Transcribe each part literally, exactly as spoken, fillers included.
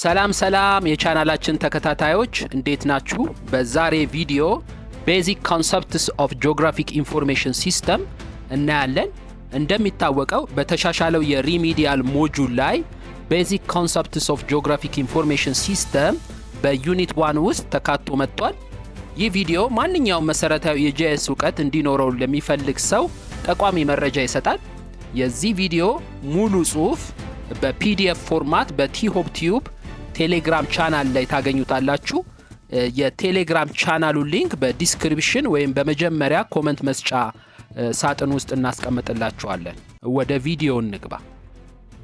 ሰላም ሰላም የቻናላችን ተከታታዮች እንዴት ናችሁ? በዛሬ ቪዲዮ ቤዚክ ኮንሰፕትስ ኦፍ ጂኦግራፊክ ኢንፎርሜሽን ሲስተም እናያለን። እንደሚታወቀው በተሻሻለው የሪሚዲያል ሞጁል ላይ ቤዚክ ኮንሰፕትስ ኦፍ ጂኦግራፊክ ኢንፎርሜሽን ሲስተም በዩኒት አንድ ውስጥ ተካቶ መጥቷል። ይህ ቪዲዮ ማንኛውም መሰረታዊ የጂኤስ እውቀት እንዲኖረው ለሚፈልግ ሰው ጠቋሚ መረጃ ይሰጣል። የዚህ ቪዲዮ ሙሉ ጽሑፍ በፒዲኤፍ ፎርማት በT-Hope Tube ቴሌግራም ቻናል ላይ ታገኙታላችሁ። የቴሌግራም ቻናሉ ሊንክ በዲስክሪፕሽን ወይም በመጀመሪያ ኮሜንት መስጫ ሳጥን ውስጥ እናስቀምጥላችኋለን። ወደ ቪዲዮ እንግባ።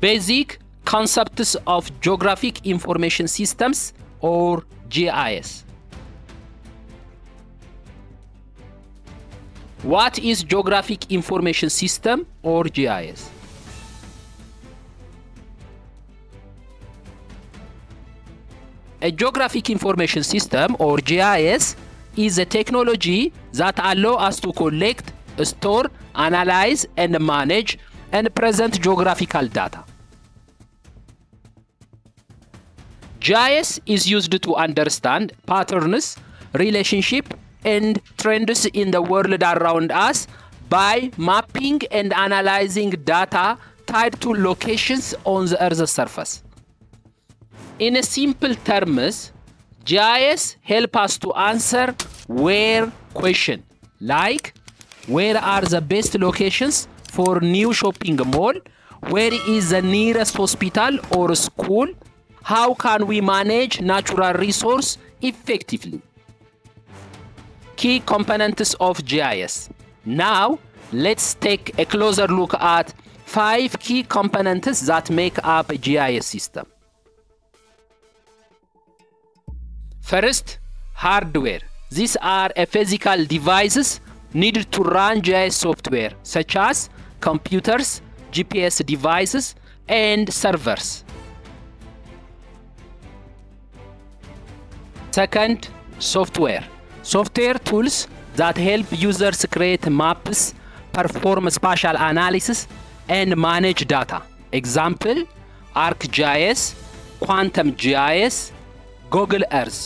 Basic Concepts of Geographic Information Systems or G I S. What is Geographic Information System or G I S? A Geographic Information System or G I S is a technology that allows us to collect, store, analyze, and manage and present geographical data. G I S is used to understand patterns, relationships, and trends in the world around us by mapping and analyzing data tied to locations on the Earth's surface. In a simple terms, G I S help us to answer where question, like where are the best locations for new shopping mall, where is the nearest hospital or school, how can we manage natural resource effectively. Key components of G I S. Now, let's take a closer look at five key components that make up a G I S system. First, hardware. These are a physical devices needed to run G I S software, such as computers, G P S devices, and servers. Second, software. Software tools that help users create maps, perform spatial analysis, and manage data. Example, ArcGIS, Quantum G I S, Google Earth.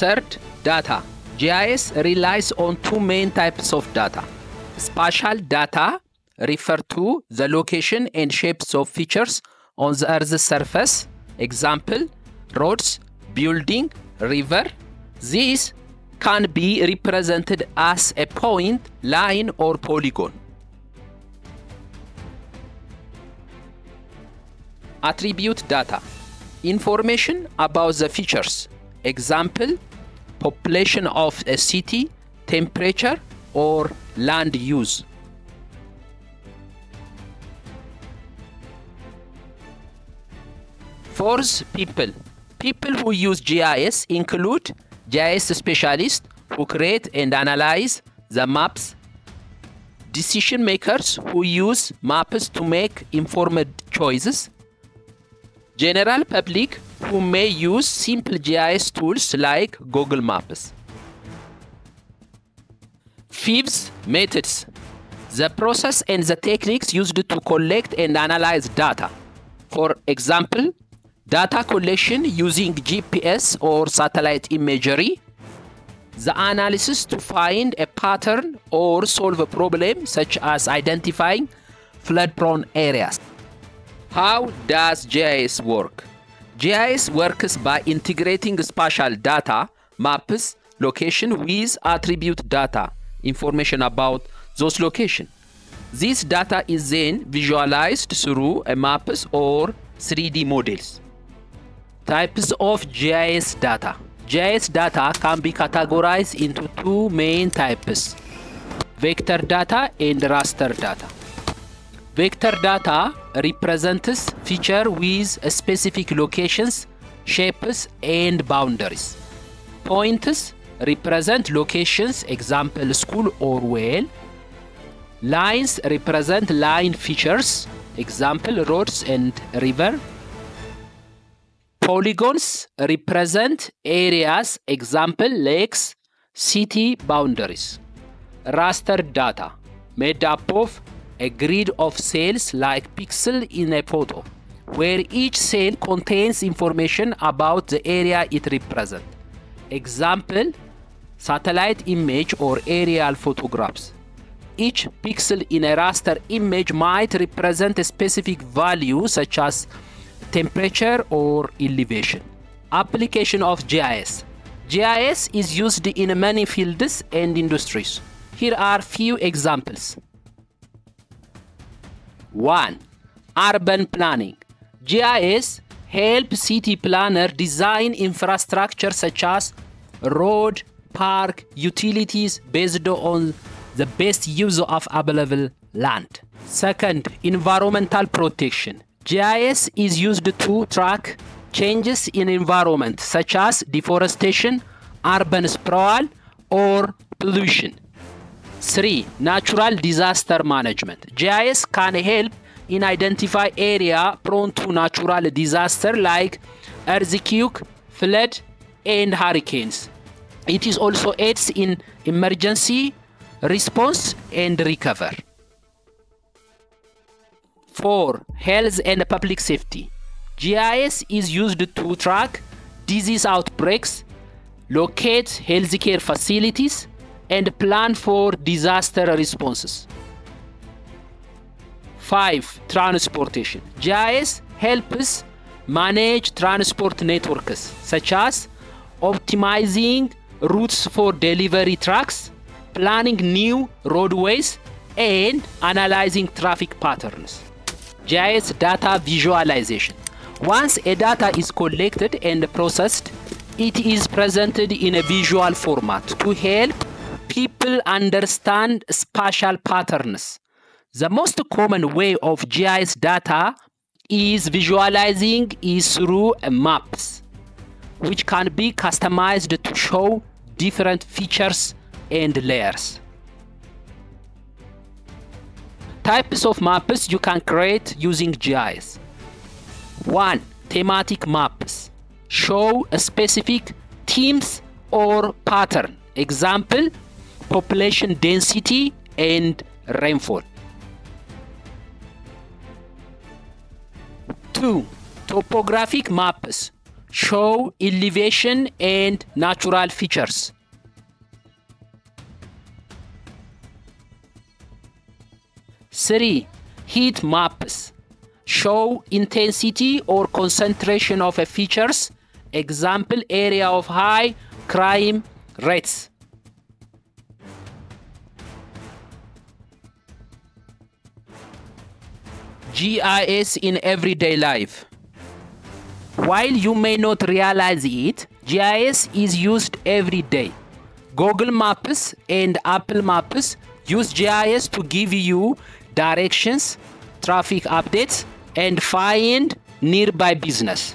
Third, data. G I S relies on two main types of data. Spatial data refer to the location and shapes of features on the Earth's surface. Example, roads, building, river. These can be represented as a point, line, or polygon. Attribute data. Information about the features. Example, population of a city, temperature, or land use. Fourth, people. People who use G I S include G I S specialists who create and analyze the maps, decision makers who use maps to make informed choices, general public who may use simple G I S tools like Google Maps. Fifth, methods. The process and the techniques used to collect and analyze data. For example, data collection using G P S or satellite imagery, the analysis to find a pattern or solve a problem such as identifying flood-prone areas. How does G I S work? G I S works by integrating spatial data, maps, location with attribute data, information about those locations. This data is then visualized through a maps or three D models. Types of G I S data. G I S data can be categorized into two main types: vector data and raster data. Vector data represents features with specific locations, shapes, and boundaries. Points represent locations, example school or well. Lines represent line features, example roads and river. Polygons represent areas, example lakes, city boundaries. Raster data made up of a grid of cells like pixels in a photo, where each cell contains information about the area it represents. Example, satellite image or aerial photographs. Each pixel in a raster image might represent a specific value such as temperature or elevation. Application of G I S. G I S is used in many fields and industries. Here are few examples. one. Urban planning. G I S helps city planner design infrastructure such as road, park, utilities based on the best use of available land. Second, environmental protection. G I S is used to track changes in environment such as deforestation, urban sprawl, or pollution. three. Natural disaster management. G I S can help in identify area prone to natural disaster like earthquake, flood, and hurricanes. It is also aids in emergency response and recover. four. Health and public safety. G I S is used to track disease outbreaks, locate healthcare facilities, and plan for disaster responses. five. Transportation. G I S helps manage transport networks such as optimizing routes for delivery trucks, planning new roadways, and analyzing traffic patterns. G I S data visualization. Once a data is collected and processed, it is presented in a visual format to help people understand spatial patterns. The most common way of G I S data is visualizing is through maps, which can be customized to show different features and layers. Types of maps you can create using G I S. one. Thematic maps. Show a specific themes or pattern. Example, population density and rainfall. two. Topographic maps. Show elevation and natural features. three. Heat maps. Show intensity or concentration of features. Example, area of high crime rates. G I S in everyday life. While you may not realize it, G I S is used every day. Google Maps and Apple Maps use G I S to give you directions, traffic updates, and find nearby business.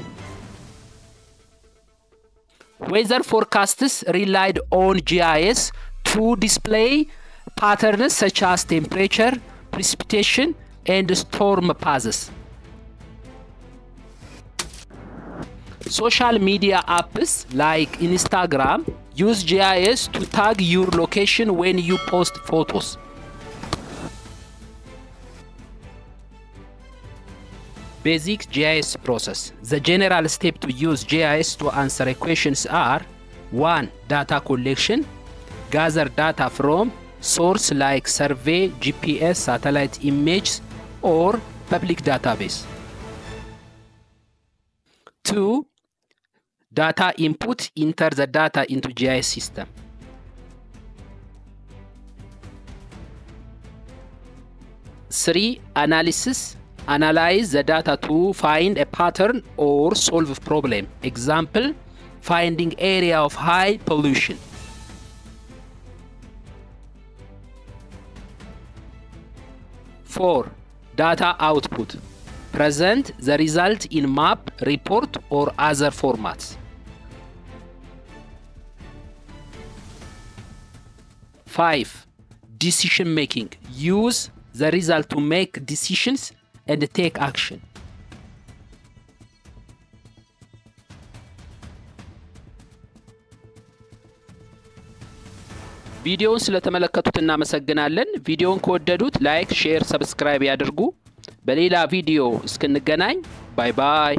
Weather forecasts relied on G I S to display patterns such as temperature, precipitation, and storm passes. Social media apps like Instagram use G I S to tag your location when you post photos. Basic G I S process. The general steps to use G I S to answer questions are: one. Data collection. Gather data from source like survey, G P S, satellite images, or public database. two. Data input. Enter the data into G I S system. three. Analysis. Analyze the data to find a pattern or solve a problem. Example, finding area of high pollution. four. Data output. Present the result in map, report, or other formats. five. Decision making. Use the result to make decisions and take action. ቪዲዮውን ስለተመለከቱት እናመሰግናለን ቪዲዮውን ከወደዱት ላይክ ሼር ሰብስክራይብ ያድርጉ በሌላ ቪዲዮ እስክንገናኝ ባይ ባይ